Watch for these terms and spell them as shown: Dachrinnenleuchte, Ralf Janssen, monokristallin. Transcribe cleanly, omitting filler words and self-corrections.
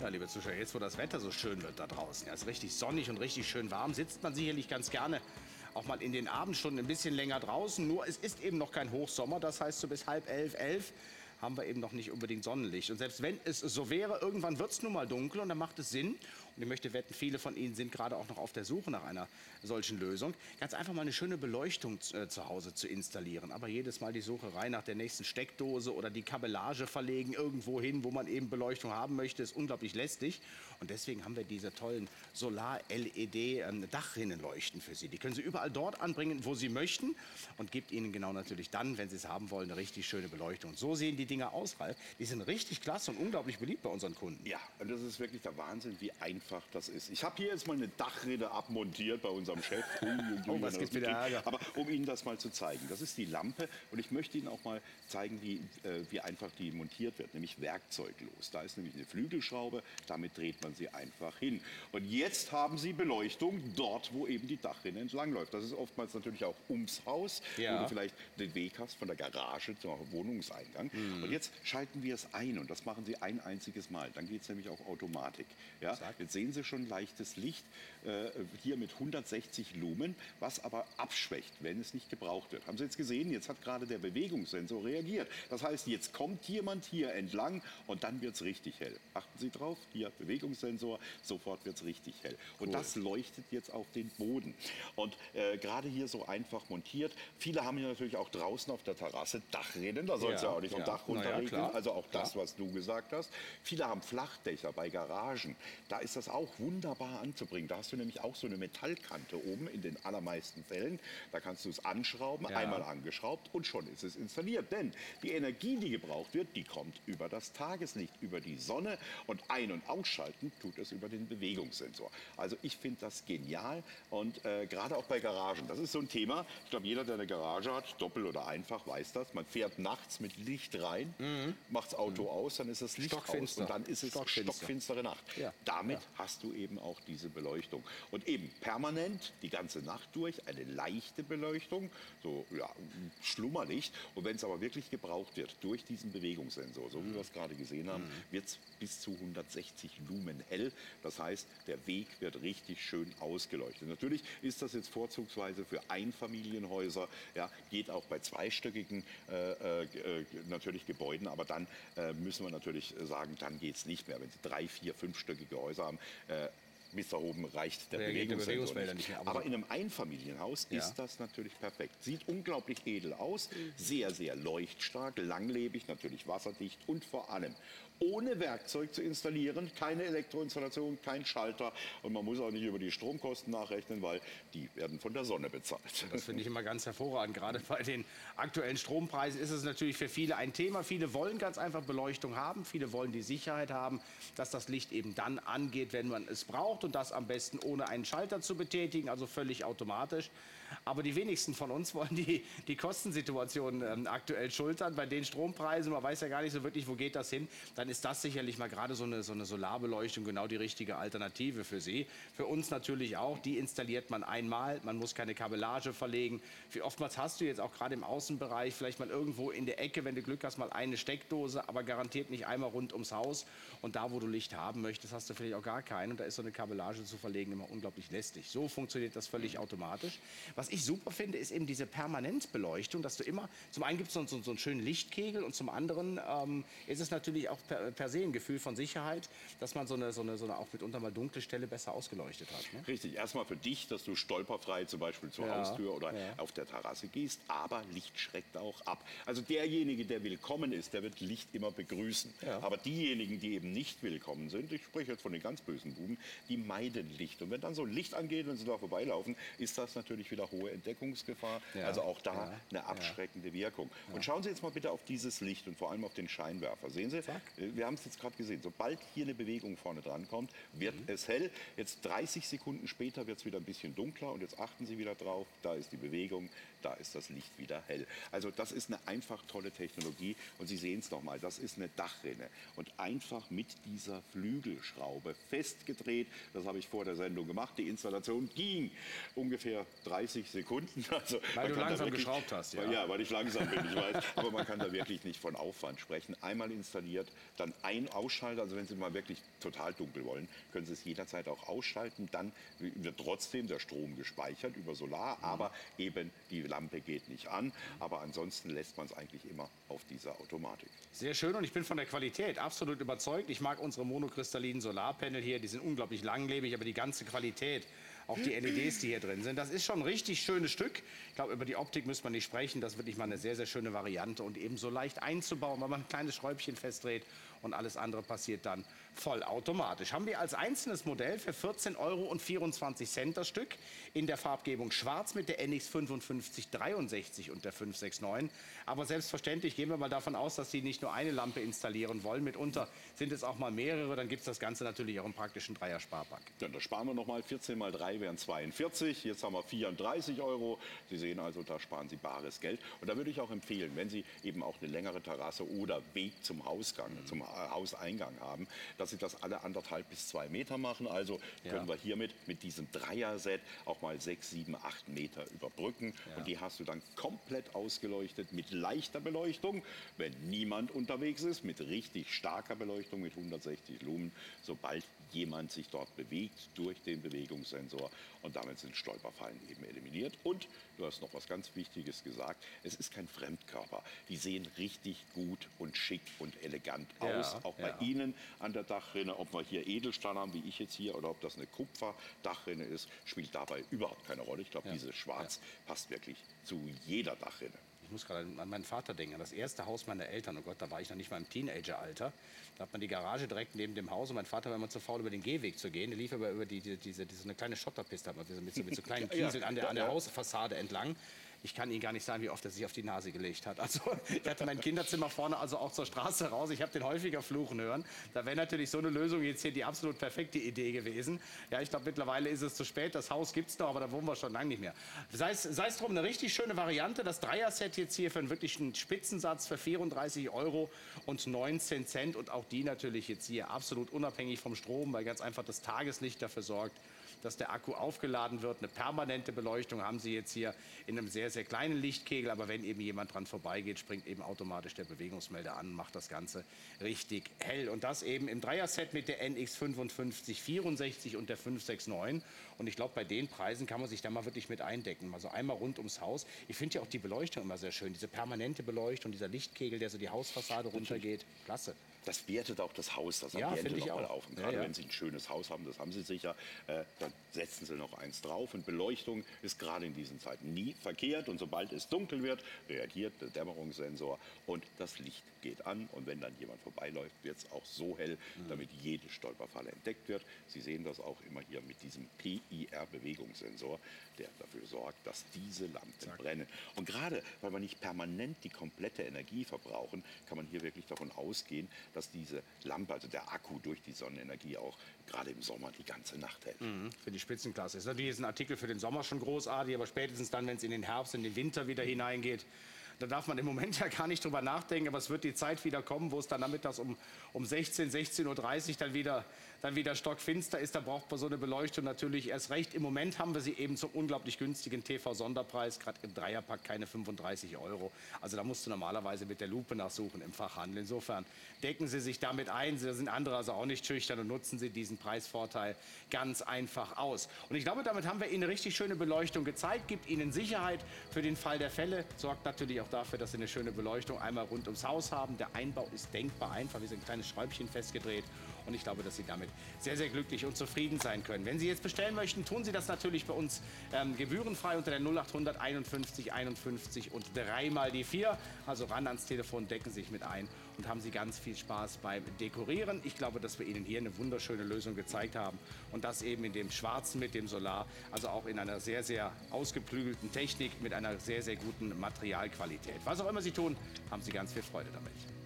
Ja, liebe Zuschauer, jetzt wo das Wetter so schön wird da draußen, ja, ist richtig sonnig und richtig schön warm, sitzt man sicherlich ganz gerne auch mal in den Abendstunden ein bisschen länger draußen. Nur es ist eben noch kein Hochsommer, das heißt so bis halb elf, elf haben wir eben noch nicht unbedingt Sonnenlicht. Und selbst wenn es so wäre, irgendwann wird es nun mal dunkel und dann macht es Sinn. Und ich möchte wetten, viele von Ihnen sind gerade auch noch auf der Suche nach einer solchen Lösung. Ganz einfach mal eine schöne Beleuchtung zu Hause zu installieren. Aber jedes Mal die Sucherei nach der nächsten Steckdose oder die Kabellage verlegen irgendwo hin, wo man eben Beleuchtung haben möchte, ist unglaublich lästig. Und deswegen haben wir diese tollen Solar-LED-Dachrinnenleuchten für Sie. Die können Sie überall dort anbringen, wo Sie möchten. Und gibt Ihnen genau natürlich dann, wenn Sie es haben wollen, eine richtig schöne Beleuchtung. So sehen die Dinger aus, Ralf. Die sind richtig klasse und unglaublich beliebt bei unseren Kunden. Ja, und das ist wirklich der Wahnsinn, wie einfach das ist. Ich habe hier jetzt mal eine Dachrinne abmontiert bei unserem Chef. Oh, was gibt's wieder Ärger? Aber um Ihnen das mal zu zeigen, das ist die Lampe und ich möchte Ihnen auch mal zeigen, wie einfach die montiert wird, nämlich werkzeuglos. Da ist nämlich eine Flügelschraube, damit dreht man sie einfach hin. Und jetzt haben Sie Beleuchtung dort, wo eben die Dachrinne entlangläuft. Das ist oftmals natürlich auch ums Haus, ja, wo du vielleicht den Weg hast von der Garage zum Wohnungseingang. Mhm. Und jetzt schalten wir es ein und das machen Sie ein einziges Mal. Dann geht es nämlich auch Automatik. Ja? Jetzt sehen Sie schon leichtes Licht hier mit 160 Lumen, was aber abschwächt, wenn es nicht gebraucht wird. Haben Sie jetzt gesehen, jetzt hat gerade der Bewegungssensor reagiert. Das heißt, jetzt kommt jemand hier entlang und dann wird es richtig hell. Achten Sie drauf, hier Bewegungssensor, sofort wird es richtig hell. Und cool, das leuchtet jetzt auf den Boden. Und gerade hier so einfach montiert. Viele haben ja natürlich auch draußen auf der Terrasse Dachrinnen, da soll es ja, auch nicht vom Dach runterregeln, ja, also auch das, was du gesagt hast. Viele haben Flachdächer bei Garagen. Da ist das auch wunderbar anzubringen. Da hast du nämlich auch so eine Metallkante oben in den allermeisten Fällen. Da kannst du es anschrauben, ja, einmal angeschraubt und schon ist es installiert. Denn die Energie, die gebraucht wird, die kommt über das Tageslicht, über die Sonne und ein- und ausschalten tut es über den Bewegungssensor. Also ich finde das genial und gerade auch bei Garagen. Das ist so ein Thema. Ich glaube, jeder, der eine Garage hat, doppelt oder einfach, weiß das. Man fährt nachts mit Licht rein, macht das Auto aus, dann ist das Licht aus und dann ist es stockfinstere Nacht. Ja. Damit hast du eben auch diese Beleuchtung. Und eben permanent, die ganze Nacht durch, eine leichte Beleuchtung, so Schlummerlicht. Und wenn es aber wirklich gebraucht wird, durch diesen Bewegungssensor, so wie wir es gerade gesehen haben, wird es bis zu 160 Lumen hell. Das heißt, der Weg wird richtig schön ausgeleuchtet. Natürlich ist das jetzt vorzugsweise für Einfamilienhäuser, ja, geht auch bei zweistöckigen natürlich Gebäuden, aber dann müssen wir natürlich sagen, dann geht es nicht mehr. Wenn Sie drei-, vier-, fünfstöckige Häuser haben, bis da oben reicht der Bewegungsmelder nicht mehr. Aber in einem Einfamilienhaus ist das natürlich perfekt. Sieht unglaublich edel aus, sehr, sehr leuchtstark, langlebig, natürlich wasserdicht und vor allem ohne Werkzeug zu installieren, keine Elektroinstallation, kein Schalter und man muss auch nicht über die Stromkosten nachrechnen, weil die werden von der Sonne bezahlt. Das finde ich immer ganz hervorragend. Gerade bei den aktuellen Strompreisen ist es natürlich für viele ein Thema. Viele wollen ganz einfach Beleuchtung haben, viele wollen die Sicherheit haben, dass das Licht eben dann angeht, wenn man es braucht. Und das am besten ohne einen Schalter zu betätigen, also völlig automatisch. Aber die wenigsten von uns wollen die Kostensituation aktuell schultern. Bei den Strompreisen, man weiß ja gar nicht so wirklich, wo geht das hin. Dann ist das sicherlich mal gerade so eine Solarbeleuchtung genau die richtige Alternative für Sie. Für uns natürlich auch. Die installiert man einmal. Man muss keine Kabellage verlegen. Wie oftmals hast du jetzt auch gerade im Außenbereich vielleicht mal irgendwo in der Ecke, wenn du Glück hast, mal eine Steckdose, aber garantiert nicht einmal rund ums Haus. Und da, wo du Licht haben möchtest, hast du vielleicht auch gar keinen. Und da ist so eine Kabellage zu verlegen immer unglaublich lästig. So funktioniert das völlig automatisch. Was ich super finde, ist eben diese Permanentbeleuchtung, dass du immer, zum einen gibt es so einen schönen Lichtkegel und zum anderen ist es natürlich auch per se ein Gefühl von Sicherheit, dass man so eine auch mitunter mal dunkle Stelle besser ausgeleuchtet hat. Ne? Richtig, erstmal für dich, dass du stolperfrei zum Beispiel zur Haustür oder auf der Terrasse gehst, aber Licht schreckt auch ab. Also derjenige, der willkommen ist, der wird Licht immer begrüßen. Ja. Aber diejenigen, die eben nicht willkommen sind, ich spreche jetzt von den ganz bösen Buben, die meiden Licht. Und wenn dann so ein Licht angeht, wenn sie da vorbeilaufen, ist das natürlich wieder hohe Entdeckungsgefahr. Ja, also auch da eine abschreckende Wirkung. Ja. Und schauen Sie jetzt mal bitte auf dieses Licht und vor allem auf den Scheinwerfer. Sehen Sie, wir haben es jetzt gerade gesehen, sobald hier eine Bewegung vorne dran kommt, wird es hell. Jetzt 30 Sekunden später wird es wieder ein bisschen dunkler und jetzt achten Sie wieder drauf, da ist die Bewegung, da ist das Licht wieder hell. Also das ist eine einfach tolle Technologie und Sie sehen es nochmal, das ist eine Dachrinne und einfach mit dieser Flügelschraube festgedreht. Das habe ich vor der Sendung gemacht. Die Installation ging ungefähr 30 30 Sekunden. Also weil du langsam wirklich geschraubt hast, ja. Ja, weil ich langsam bin, ich weiß. Aber man kann da wirklich nicht von Aufwand sprechen. Einmal installiert, dann ein Ausschalter. Also wenn Sie mal wirklich total dunkel wollen, können Sie es jederzeit auch ausschalten. Dann wird trotzdem der Strom gespeichert über Solar, aber eben die Lampe geht nicht an. Aber ansonsten lässt man es eigentlich immer auf dieser Automatik. Sehr schön, und ich bin von der Qualität absolut überzeugt. Ich mag unsere monokristallinen Solarpanel hier. Die sind unglaublich langlebig, aber die ganze Qualität, auch die LEDs, die hier drin sind, das ist schon ein richtig schönes Stück. Ich glaube, über die Optik müssen wir nicht sprechen. Das ist wirklich mal eine sehr, sehr schöne Variante und eben so leicht einzubauen, weil man ein kleines Schräubchen festdreht und alles andere passiert dann vollautomatisch. Haben wir als einzelnes Modell für 14,24 € das Stück in der Farbgebung Schwarz mit der NX 5563 und der 569. Aber selbstverständlich gehen wir mal davon aus, dass Sie nicht nur eine Lampe installieren wollen. Mitunter sind es auch mal mehrere. Dann gibt es das Ganze natürlich auch im praktischen Dreier-Sparpack. Ja, da sparen wir nochmal. 14 mal 3 wären 42. Jetzt haben wir 34 €. Sie sehen also, da sparen Sie bares Geld. Und da würde ich auch empfehlen, wenn Sie eben auch eine längere Terrasse oder Weg zum Hausgang, zum Hauseingang haben, dass Sie das alle 1,5 bis 2 Meter machen. Also können wir hiermit mit diesem Dreier-Set auch mal 6, 7, 8 Meter überbrücken. Ja. Und die hast du dann komplett ausgeleuchtet mit leichter Beleuchtung, wenn niemand unterwegs ist, mit richtig starker Beleuchtung, mit 160 Lumen, sobald jemand sich dort bewegt durch den Bewegungssensor. Und damit sind Stolperfallen eben eliminiert. Und du hast noch was ganz Wichtiges gesagt, es ist kein Fremdkörper. Die sehen richtig gut und schick und elegant aus, auch bei Ihnen an der Dachrinne. Ob wir hier Edelstahl haben, wie ich jetzt hier, oder ob das eine Kupferdachrinne ist, spielt dabei überhaupt keine Rolle. Ich glaube, dieses Schwarz passt wirklich zu jeder Dachrinne. Ich muss gerade an meinen Vater denken, an das erste Haus meiner Eltern. Oh Gott, da war ich noch nicht mal im Teenageralter. Da hat man die Garage direkt neben dem Haus und mein Vater war immer zu faul, über den Gehweg zu gehen. Der lief aber über diese eine kleine Schotterpiste, mit so kleinen Kieseln an der Hausfassade entlang. Ich kann Ihnen gar nicht sagen, wie oft er sich auf die Nase gelegt hat. Also ich hatte mein Kinderzimmer vorne, also auch zur Straße raus. Ich habe den häufiger fluchen hören. Da wäre natürlich so eine Lösung jetzt hier die absolut perfekte Idee gewesen. Ja, ich glaube, mittlerweile ist es zu spät. Das Haus gibt es noch, aber da wohnen wir schon lange nicht mehr. Sei es drum, eine richtig schöne Variante. Das Dreier-Set jetzt hier für einen wirklichen Spitzensatz für 34,19 € und auch die natürlich jetzt hier absolut unabhängig vom Strom, weil ganz einfach das Tageslicht dafür sorgt, dass der Akku aufgeladen wird. Eine permanente Beleuchtung haben Sie jetzt hier in einem sehr, sehr kleinen Lichtkegel, aber wenn eben jemand dran vorbeigeht, springt eben automatisch der Bewegungsmelder an und macht das Ganze richtig hell. Und das eben im Dreier-Set mit der NX 5564 und der 569. Und ich glaube, bei den Preisen kann man sich da mal wirklich mit eindecken. Also einmal rund ums Haus. Ich finde ja auch die Beleuchtung immer sehr schön. Diese permanente Beleuchtung, dieser Lichtkegel, der so die Hausfassade runtergeht. Klasse. Das wertet auch das Haus, das Ambiente noch mal auf. Und gerade wenn Sie ein schönes Haus haben, das haben Sie sicher, dann setzen Sie noch eins drauf. Und Beleuchtung ist gerade in diesen Zeiten nie verkehrt. Und sobald es dunkel wird, reagiert der Dämmerungssensor und das Licht geht an. Und wenn dann jemand vorbeiläuft, wird es auch so hell, damit jede Stolperfalle entdeckt wird. Sie sehen das auch immer hier mit diesem PIR-Bewegungssensor, der dafür sorgt, dass diese Lampen brennen. Und gerade, weil wir nicht permanent die komplette Energie verbrauchen, kann man hier wirklich davon ausgehen, dass diese Lampe, also der Akku durch die Sonnenenergie auch gerade im Sommer die ganze Nacht hält. Mhm, für die Spitzenklasse. Ist natürlich ein Artikel für den Sommer schon großartig, aber spätestens dann, wenn es in den Herbst, in den Winter wieder hineingeht, da darf man im Moment ja gar nicht drüber nachdenken, aber es wird die Zeit wieder kommen, wo es dann nachmittags um 16, 16:30 Uhr dann wieder stockfinster ist. Da braucht man so eine Beleuchtung natürlich erst recht. Im Moment haben wir sie eben zum unglaublich günstigen TV-Sonderpreis, gerade im Dreierpack keine 35 €. Also da musst du normalerweise mit der Lupe nachsuchen im Fachhandel. Insofern decken Sie sich damit ein, da sind andere also auch nicht schüchtern und nutzen Sie diesen Preisvorteil ganz einfach aus. Und ich glaube, damit haben wir Ihnen eine richtig schöne Beleuchtung gezeigt, gibt Ihnen Sicherheit für den Fall der Fälle, sorgt natürlich auch dafür, dass Sie eine schöne Beleuchtung einmal rund ums Haus haben. Der Einbau ist denkbar einfach, wie so ein kleines Schräubchen festgedreht. Und ich glaube, dass Sie damit sehr, sehr glücklich und zufrieden sein können. Wenn Sie jetzt bestellen möchten, tun Sie das natürlich bei uns gebührenfrei unter der 0800 51 51 und 3 mal die 4. Also ran ans Telefon, decken Sie sich mit ein und haben Sie ganz viel Spaß beim Dekorieren. Ich glaube, dass wir Ihnen hier eine wunderschöne Lösung gezeigt haben. Und das eben in dem Schwarzen mit dem Solar. Also auch in einer sehr, sehr ausgeklügelten Technik mit einer sehr, sehr guten Materialqualität. Was auch immer Sie tun, haben Sie ganz viel Freude damit.